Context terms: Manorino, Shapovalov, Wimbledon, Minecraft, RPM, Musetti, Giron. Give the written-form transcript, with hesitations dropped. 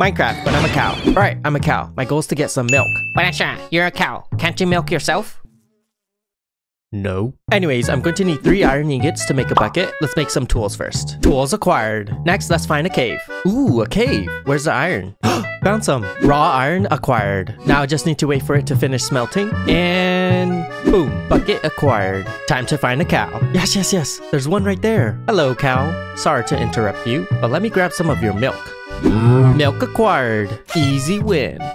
Minecraft, but I'm a cow. Alright, I'm a cow. My goal is to get some milk. Banasha, you're a cow. Can't you milk yourself? No. Anyways, I'm going to need 3 iron ingots to make a bucket. Let's make some tools first. Tools acquired. Next, let's find a cave. Ooh, a cave. Where's the iron? Found some. Raw iron acquired. Now I just need to wait for it to finish smelting. And boom, bucket acquired. Time to find a cow. Yes, yes, yes. There's one right there. Hello, cow. Sorry to interrupt you, but let me grab some of your milk. Milk acquired. Easy win.